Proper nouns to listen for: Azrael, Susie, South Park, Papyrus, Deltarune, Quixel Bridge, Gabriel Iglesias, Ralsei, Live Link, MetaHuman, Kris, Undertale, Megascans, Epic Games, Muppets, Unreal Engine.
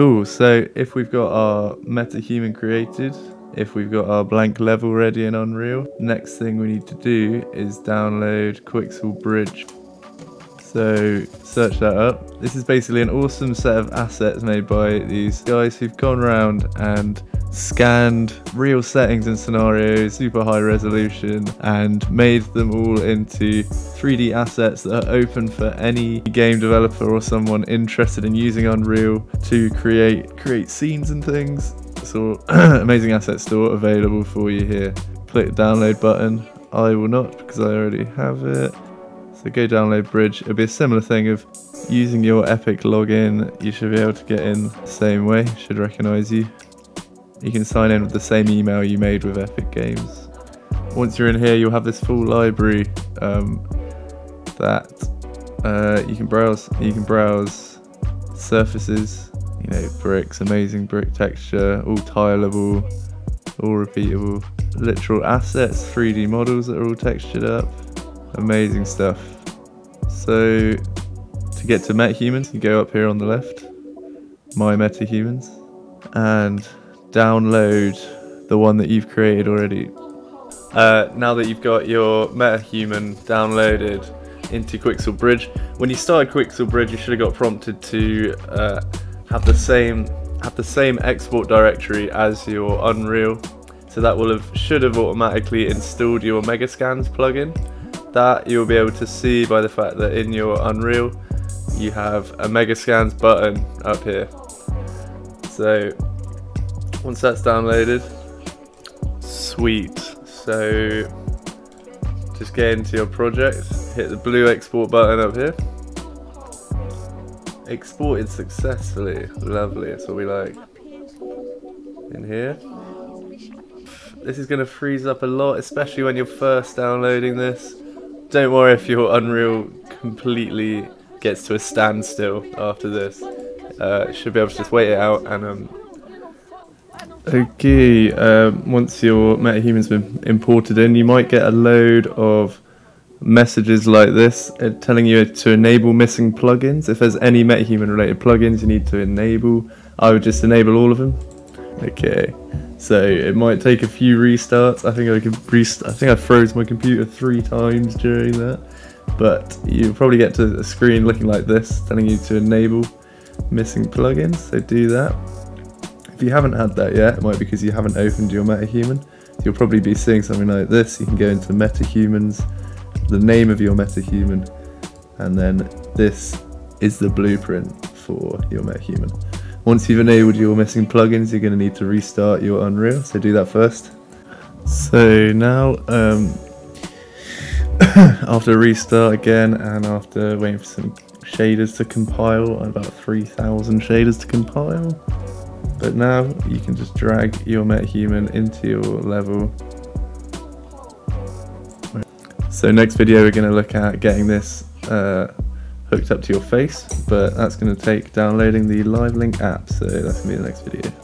Cool, so if we've got our MetaHuman created, if we've got our blank level ready in Unreal, next thing we need to do is download Quixel Bridge. So search that up. This is basically an awesome set of assets made by these guys who've gone around and scanned real settings and scenarios, super high resolution, and made them all into 3D assets that are open for any game developer or someone interested in using Unreal to create scenes and things. So amazing asset store available for you here. Click the download button. I will not, because I already have it. So go download Bridge. It'll be a similar thing of using your Epic login. You should be able to get in the same way. Should recognize you. You can sign in with the same email you made with Epic Games. Once you're in here, you'll have this full library that you can browse. You can browse surfaces, you know, bricks, amazing brick texture, all tileable, all repeatable. Literal assets, 3D models that are all textured up. Amazing stuff. So to get to MetaHumans, you go up here on the left, My MetaHumans, and download the one that you've created already. Now that you've got your MetaHuman downloaded into Quixel Bridge, when you started Quixel Bridge, you should have got prompted to have the same export directory as your Unreal. So that should have automatically installed your Megascans plugin. That you'll be able to see by the fact that in your Unreal you have a Megascans button up here. So once that's downloaded, sweet. So just get into your project, hit the blue export button up here. Exported successfully, lovely, that's what we like. In here. This is gonna freeze up a lot, especially when you're first downloading this. Don't worry if your Unreal completely gets to a standstill after this. Should be able to just wait it out and okay, once your MetaHuman's been imported in, you might get a load of messages like this telling you to enable missing plugins. If there's any MetaHuman related plugins you need to enable, I would just enable all of them. Okay. So it might take a few restarts. I think I froze my computer 3 times during that. But you'll probably get to a screen looking like this, telling you to enable missing plugins, so do that. If you haven't had that yet, it might be because you haven't opened your MetaHuman. You'll probably be seeing something like this. You can go into MetaHumans, the name of your MetaHuman, and then this is the blueprint for your MetaHuman. Once you've enabled your missing plugins, you're going to need to restart your Unreal, so do that first. So now, after restart again, and after waiting for some shaders to compile, about 3,000 shaders to compile, but now you can just drag your MetaHuman into your level. So next video we're going to look at getting this hooked up to your face, but that's going to take downloading the Live Link app, so that's going to be the next video.